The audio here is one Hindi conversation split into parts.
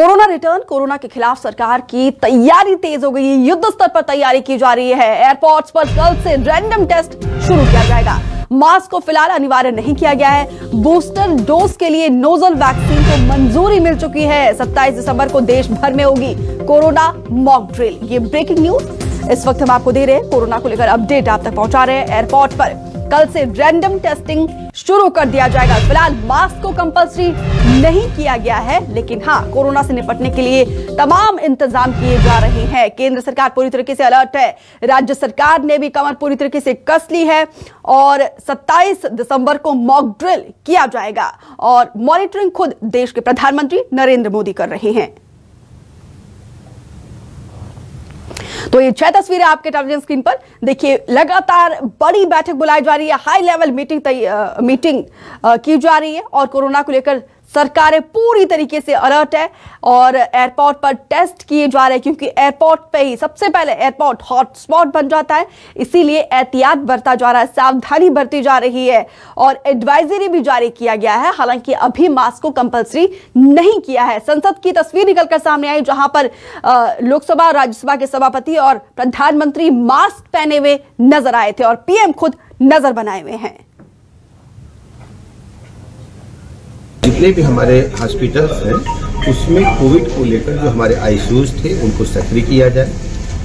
कोरोना रिटर्न, कोरोना के खिलाफ सरकार की तैयारी तेज हो गई है। युद्ध स्तर पर तैयारी की जा रही है। एयरपोर्ट्स पर कल से रैंडम टेस्ट शुरू किया जाएगा। मास्क को फिलहाल अनिवार्य नहीं किया गया है। बूस्टर डोज के लिए नोजल वैक्सीन को मंजूरी मिल चुकी है। 27 दिसंबर को देश भर में होगी कोरोना मॉक ड्रिल। ये ब्रेकिंग न्यूज इस वक्त हम आपको दे रहे हैं। कोरोना को लेकर अपडेट आप तक पहुंचा रहे हैं। एयरपोर्ट पर कल से रैंडम टेस्टिंग शुरू कर दिया जाएगा। फिलहाल मास्क को कंपल्सरी नहीं किया गया है, लेकिन हाँ, कोरोना से निपटने के लिए तमाम इंतजाम किए जा रहे हैं। केंद्र सरकार पूरी तरीके से अलर्ट है। राज्य सरकार ने भी कमर पूरी तरीके से कस ली है और 27 दिसंबर को मॉक ड्रिल किया जाएगा और मॉनिटरिंग खुद देश के प्रधानमंत्री नरेंद्र मोदी कर रहे हैं। तो ये 6 तस्वीरें आपके टेलीविजन स्क्रीन पर देखिए। लगातार बड़ी बैठक बुलाई जा रही है, हाई लेवल मीटिंग की जा रही है और कोरोना को लेकर सरकारें पूरी तरीके से अलर्ट है और एयरपोर्ट पर टेस्ट किए जा रहे हैं, क्योंकि एयरपोर्ट पे ही सबसे पहले एयरपोर्ट हॉटस्पॉट बन जाता है। इसीलिए एहतियात बरता जा रहा है, सावधानी बरती जा रही है और एडवाइजरी भी जारी किया गया है। हालांकि अभी मास्क को कंपलसरी नहीं किया है। संसद की तस्वीर निकलकर सामने आई, जहां पर लोकसभा और राज्यसभा के सभापति और प्रधानमंत्री मास्क पहने हुए नजर आए थे और पीएम खुद नजर बनाए हुए हैं। जितने भी हमारे हॉस्पिटल्स हैं उसमें कोविड को लेकर जो हमारे आईसीयूज थे उनको सक्रिय किया जाए,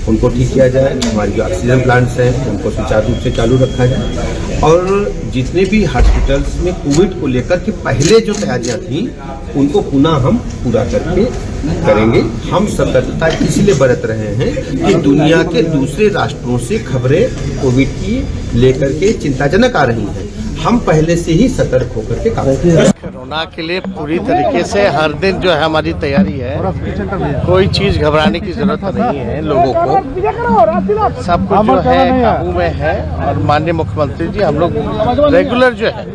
उनको ठीक किया जाए। हमारे जो ऑक्सीजन प्लांट्स हैं उनको सुचारू रूप से चालू रखा जाए और जितने भी हॉस्पिटल्स में कोविड को लेकर के पहले जो तैयारियां थी उनको पुनः हम पूरा करके करेंगे। हम सतर्कता इसलिए बरत रहे हैं कि दुनिया के दूसरे राष्ट्रों से खबरें कोविड की लेकर के चिंताजनक आ रही हैं। हम पहले से ही सतर्क होकर के काम करते हैं। कोरोना के लिए पूरी तरीके से हर दिन जो है हमारी तैयारी है। कोई चीज़ घबराने की जरूरत नहीं है। लोगों को सब कुछ जो है काबू में है और माननीय मुख्यमंत्री जी, हम लोग रेगुलर जो है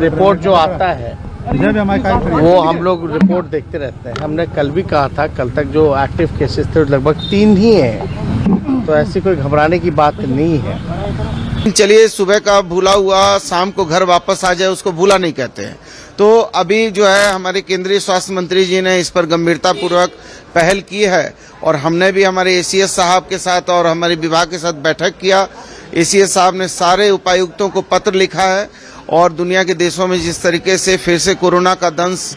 रिपोर्ट जो आता है वो हम लोग रिपोर्ट देखते रहते हैं। हमने कल भी कहा था, कल तक जो एक्टिव केसेस थे लगभग 3 ही हैं, तो ऐसी कोई घबराने की बात नहीं है। चलिए, सुबह का भूला हुआ शाम को घर वापस आ जाए उसको भूला नहीं कहते हैं। तो अभी जो है हमारे केंद्रीय स्वास्थ्य मंत्री जी ने इस पर गंभीरता पूर्वक पहल की है और हमने भी हमारे एसीएस साहब के साथ और हमारे विभाग के साथ बैठक किया। एसीएस साहब ने सारे उपायुक्तों को पत्र लिखा है और दुनिया के देशों में जिस तरीके से फिर से कोरोना का दंश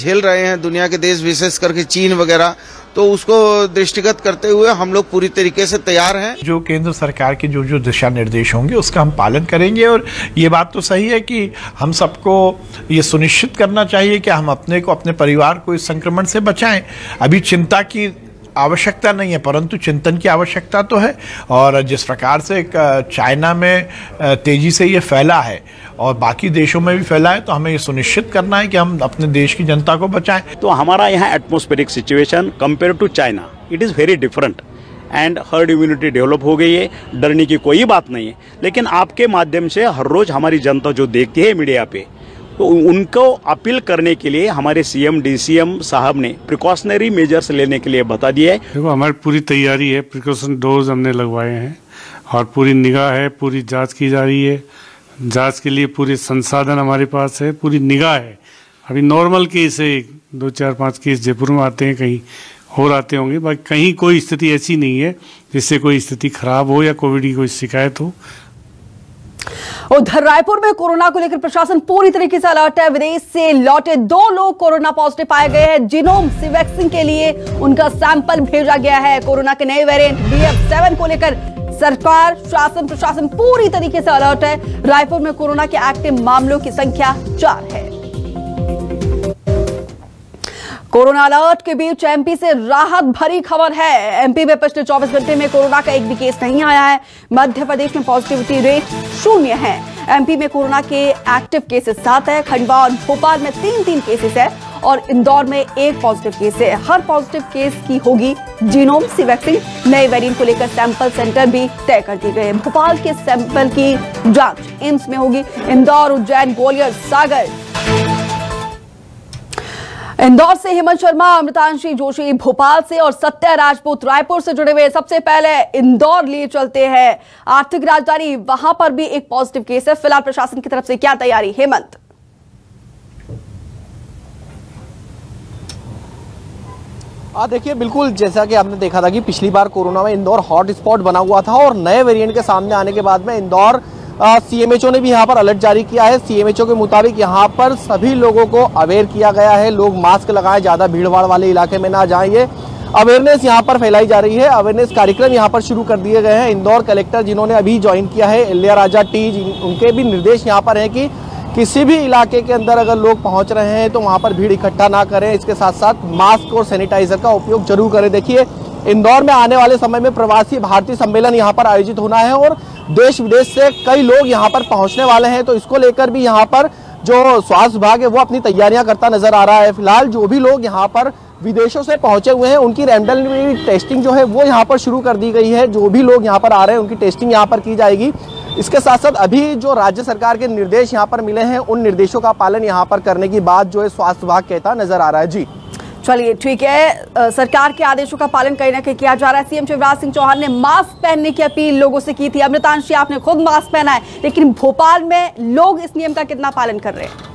झेल रहे हैं दुनिया के देश, विशेष करके चीन वगैरह, तो उसको दृष्टिगत करते हुए हम लोग पूरी तरीके से तैयार हैं। जो केंद्र सरकार के जो दिशा निर्देश होंगे उसका हम पालन करेंगे और ये बात तो सही है कि हम सबको ये सुनिश्चित करना चाहिए कि हम अपने को, अपने परिवार को इस संक्रमण से बचाएं। अभी चिंता की आवश्यकता नहीं है, परंतु चिंतन की आवश्यकता तो है। और जिस प्रकार से चाइना में तेजी से ये फैला है और बाकी देशों में भी फैला है, तो हमें ये सुनिश्चित करना है कि हम अपने देश की जनता को बचाएं। तो हमारा यहाँ atmospheric situation compare to China it is very different and herd immunity develop हो गई है। डरने की कोई बात नहीं है, लेकिन आपके माध्यम से हर रोज़ हमारी जनता जो देखती है मीडिया पे, तो उनको अपील करने के लिए हमारे सीएम डीसीएम साहब ने प्रिकॉशनरी मेजर्स लेने के लिए बता दिया है। देखो, हमारी पूरी तैयारी है, प्रिकॉशन डोज हमने लगवाए हैं और पूरी निगाह है, पूरी जांच की जा रही है। जांच के लिए पूरे संसाधन हमारे पास है, पूरी निगाह है। अभी नॉर्मल केस है, 2-4-5 केस जयपुर में आते हैं, कहीं और आते होंगे, बाकी कहीं कोई स्थिति ऐसी नहीं है जिससे कोई स्थिति खराब हो या कोविड की कोई शिकायत हो। उधर रायपुर में कोरोना को लेकर प्रशासन पूरी तरीके से अलर्ट है। विदेश से लौटे 2 लोग कोरोना पॉजिटिव पाए गए हैं। जीनोम सीक्वेंसिंग के लिए उनका सैंपल भेजा गया है। कोरोना के नए वेरिएंट BF7 को लेकर सरकार, शासन, प्रशासन पूरी तरीके से अलर्ट है। रायपुर में कोरोना के एक्टिव मामलों की संख्या 4 है। कोरोना अलर्ट के बीच एमपी से राहत भरी खबर है। एमपी में पिछले 24 घंटे में कोरोना का एक भी केस नहीं आया है। मध्य प्रदेश में पॉजिटिविटी रेट 0 है। एमपी में कोरोना के एक्टिव केसेस 7 है। खंडवा और भोपाल में 3-3 केसेस है और इंदौर में 1 पॉजिटिव केस है। हर पॉजिटिव केस की होगी जीनोम सीक्वेंसिंग। नए वेरिएंट को लेकर सैंपल सेंटर भी तय कर दिए गए। भोपाल के सैंपल की जाँच एम्स में होगी। इंदौर, उज्जैन, ग्वालियर, सागर। इंदौर से हेमंत शर्मा, अमृतांशी जोशी भोपाल से और सत्या राजपूत रायपुर से जुड़े हुए। सबसे पहले इंदौर लिए चलते हैं, आर्थिक राजधानी। वहां पर भी एक पॉजिटिव केस है। फिलहाल प्रशासन की तरफ से क्या तैयारी? हेमंत, देखिए बिल्कुल जैसा कि आपने देखा था कि पिछली बार कोरोना में इंदौर हॉटस्पॉट बना हुआ था और नए वेरिएंट के सामने आने के बाद में इंदौर सीएमएचओ ने भी यहाँ पर अलर्ट जारी किया है। सीएमएचओ के मुताबिक यहाँ पर सभी लोगों को अवेयर किया गया है, लोग मास्क लगाएं, ज़्यादा भीड़भाड़ वाले इलाके में ना जाएं। ये अवेयरनेस यहाँ पर फैलाई जा रही है। अवेयरनेस कार्यक्रम यहाँ पर शुरू कर दिए गए हैं। इंदौर कलेक्टर जिन्होंने अभी ज्वाइन किया है एलिया राजा टी, उनके भी निर्देश यहाँ पर हैं कि किसी भी इलाके के अंदर अगर लोग पहुंच रहे हैं तो वहां पर भीड़ इकट्ठा ना करें, इसके साथ साथ मास्क और सैनिटाइजर का उपयोग जरूर करें। देखिए इंदौर में आने वाले समय में प्रवासी भारतीय सम्मेलन यहां पर आयोजित होना है और देश विदेश से कई लोग यहां पर पहुंचने वाले हैं, तो इसको लेकर भी यहां पर जो स्वास्थ्य विभाग है वो अपनी तैयारियां करता नजर आ रहा है। फिलहाल जो भी लोग यहाँ पर विदेशों से पहुंचे हुए हैं उनकी रैंडम टेस्टिंग जो है वो यहाँ पर शुरू कर दी गई है। जो भी लोग यहाँ पर आ रहे हैं उनकी टेस्टिंग यहाँ पर की जाएगी। इसके साथ साथ अभी जो राज्य सरकार के निर्देश यहाँ पर मिले हैं उन निर्देशों का पालन यहाँ पर करने की बात जो है स्वास्थ्य विभाग कहता नजर आ रहा है। जी चलिए ठीक है, सरकार के आदेशों का पालन कहीं ना कहीं किया जा रहा है। सीएम शिवराज सिंह चौहान ने मास्क पहनने की अपील लोगों से की थी। अमृतांशी, आपने खुद मास्क पहना है, लेकिन भोपाल में लोग इस नियम का कितना पालन कर रहे हैं?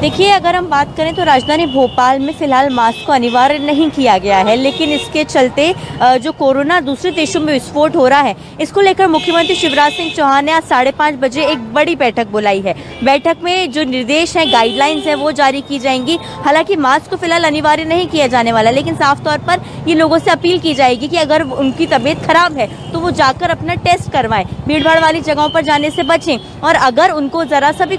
देखिए अगर हम बात करें तो राजधानी भोपाल में फिलहाल मास्क को अनिवार्य नहीं किया गया है, लेकिन इसके चलते जो कोरोना दूसरे देशों में विस्फोट हो रहा है इसको लेकर मुख्यमंत्री शिवराज सिंह चौहान ने आज 5:30 बजे एक बड़ी बैठक बुलाई है। बैठक में जो निर्देश हैं, गाइडलाइंस हैं, वो जारी की जाएंगी। हालांकि मास्क को फिलहाल अनिवार्य नहीं किया जाने वाला, लेकिन साफ तौर पर ये लोगों से अपील की जाएगी कि अगर उनकी तबीयत खराब है तो वो जाकर अपना टेस्ट करवाएं, भीड़भाड़ वाली जगहों पर जाने से बचें, और अगर उनको ज़रा सा भी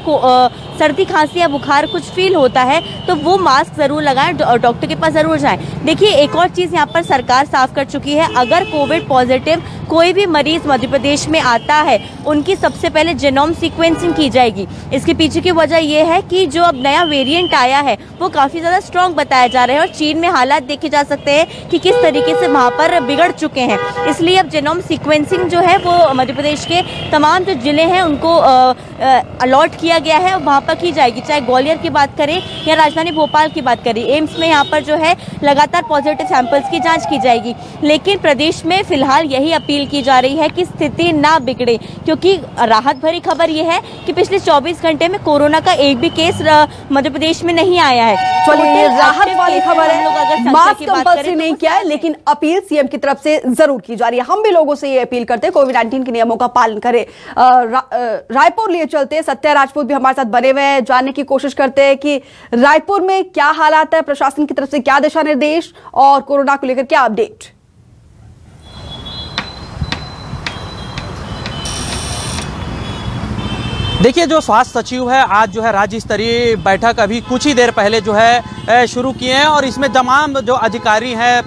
सर्दी खांसी या बुखार कुछ फील होता है तो वो मास्क ज़रूर लगाएं और डॉक्टर के पास ज़रूर जाएं। देखिए एक और चीज़ यहाँ पर सरकार साफ कर चुकी है, अगर कोविड पॉजिटिव कोई भी मरीज मध्य प्रदेश में आता है उनकी सबसे पहले जेनोम सीक्वेंसिंग की जाएगी। इसके पीछे की वजह यह है कि जो अब नया वेरिएंट आया है वो काफ़ी ज़्यादा स्ट्रॉन्ग बताया जा रहा है और चीन में हालात देखे जा सकते हैं कि किस तरीके से वहाँ पर बिगड़ चुके हैं। इसलिए अब जेनोम सीक्वेंसिंग जो है वो मध्य प्रदेश के तमाम जो जिले हैं उनको अलॉट किया गया है, वहाँ पर की जाएगी। चाहे ग्वालियर की बात करें या राजधानी भोपाल की बात करें, एम्स में यहाँ पर जो है लगातार पॉजिटिव सैंपल्स की जाँच की जाएगी। लेकिन प्रदेश में फिलहाल यही अपील की जा रही है कि स्थिति ना बिगड़े, क्योंकि राहत भरी खबर यह है कि पिछले 24 घंटे में कोरोना का एक भी केस मध्य प्रदेश में नहीं आया है। चलिए राहत वाली खबर है, मास्क कंपल्सरी नहीं किया है, लेकिन अपील सीएम की तरफ से जरूर की जा रही है। हम भी लोगों से ये अपील करते हैं कोविड-19 के नियमों का पालन करें। रायपुर लिए चलते, सत्या राजपूत भी हमारे साथ बने हुए हैं, जानने की कोशिश करते हैं कि रायपुर में क्या हालात है, प्रशासन की तरफ से क्या दिशा निर्देश और कोरोना को लेकर क्या अपडेट। देखिए जो स्वास्थ्य सचिव है आज जो है राज्य स्तरीय बैठक अभी कुछ ही देर पहले जो है शुरू किए हैं और इसमें तमाम जो अधिकारी हैं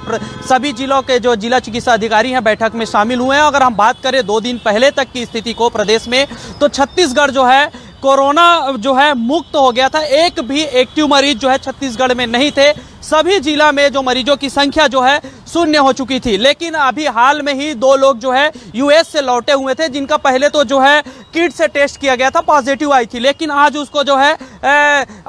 सभी जिलों के जो जिला चिकित्सा अधिकारी हैं बैठक में शामिल हुए हैं। अगर हम बात करें 2 दिन पहले तक की स्थिति को प्रदेश में, तो छत्तीसगढ़ जो है कोरोना जो है मुक्त हो गया था, एक भी एक्टिव मरीज जो है छत्तीसगढ़ में नहीं थे। सभी जिला में जो मरीजों की संख्या जो है 0 हो चुकी थी। लेकिन अभी हाल में ही 2 लोग जो है यूएस से लौटे हुए थे, जिनका पहले तो जो है किट से टेस्ट किया गया था, पॉजिटिव आई थी, लेकिन आज उसको जो है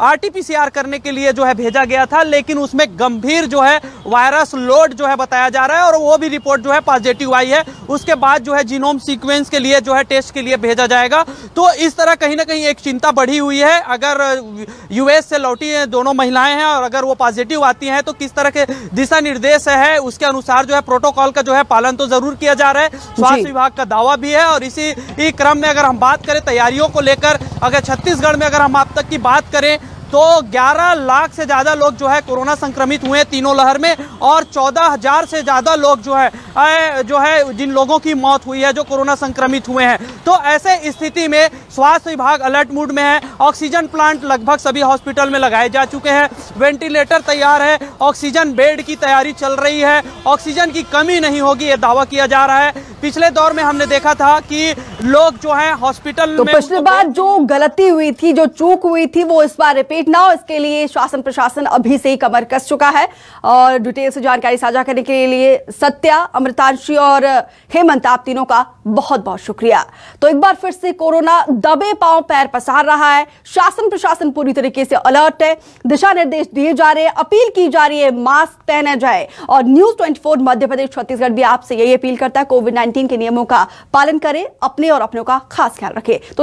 RT PCR करने के लिए जो है भेजा गया था, लेकिन उसमें गंभीर जो है वायरस लोड जो है बताया जा रहा है और वो भी रिपोर्ट जो है पॉजिटिव आई है। उसके बाद जो है जीनोम सीक्वेंस के लिए जो है टेस्ट के लिए भेजा जाएगा। तो इस तरह कहीं ना कहीं एक चिंता बढ़ी हुई है। अगर यूएस से लौटी दोनों महिलाएं हैं और अगर वो पॉजिटिव आती हैं तो किस तरह के दिशा निर्देश है उसके अनुसार जो है प्रोटोकॉल का जो है पालन तो जरूर किया जा रहा है, स्वास्थ्य विभाग का दावा भी है। और इसी क्रम में अगर हम बात करें तैयारियों को लेकर, अगर छत्तीसगढ़ में अगर हम आप तक की बात करें तो 11 लाख से ज़्यादा लोग जो है कोरोना संक्रमित हुए तीनों लहर में और 14,000 से ज़्यादा लोग जो है जिन लोगों की मौत हुई है जो कोरोना संक्रमित हुए हैं। तो ऐसे स्थिति में स्वास्थ्य विभाग अलर्ट मूड में है। ऑक्सीजन प्लांट लगभग सभी हॉस्पिटल में लगाए जा चुके हैं, वेंटिलेटर तैयार है, ऑक्सीजन बेड की तैयारी चल रही है, ऑक्सीजन की कमी नहीं होगी ये दावा किया जा रहा है। पिछले दौर में हमने देखा था कि लोग जो है हॉस्पिटल में, पिछली बार जो गलती हुई थी, जो चूक हुई थी, वो इस बार रिपीट ना हो, इसके लिए शासन प्रशासन अभी से ही कमर कस चुका है। और डिटेल से जानकारी साझा करने के लिए सत्या, अमृतांशी और हेमंत, आप तीनों का बहुत बहुत शुक्रिया। तो एक बार फिर से कोरोना दबे पांव पैर पसार रहा है, शासन प्रशासन पूरी तरीके से अलर्ट है, दिशा निर्देश दिए जा रहे हैं, अपील की जा रही है मास्क पहना जाए। और News24 मध्यप्रदेश छत्तीसगढ़ भी आपसे यही अपील करता है कोविड-19 के नियमों का पालन करें, अपने और अपनों का खास ख्याल रखें। तो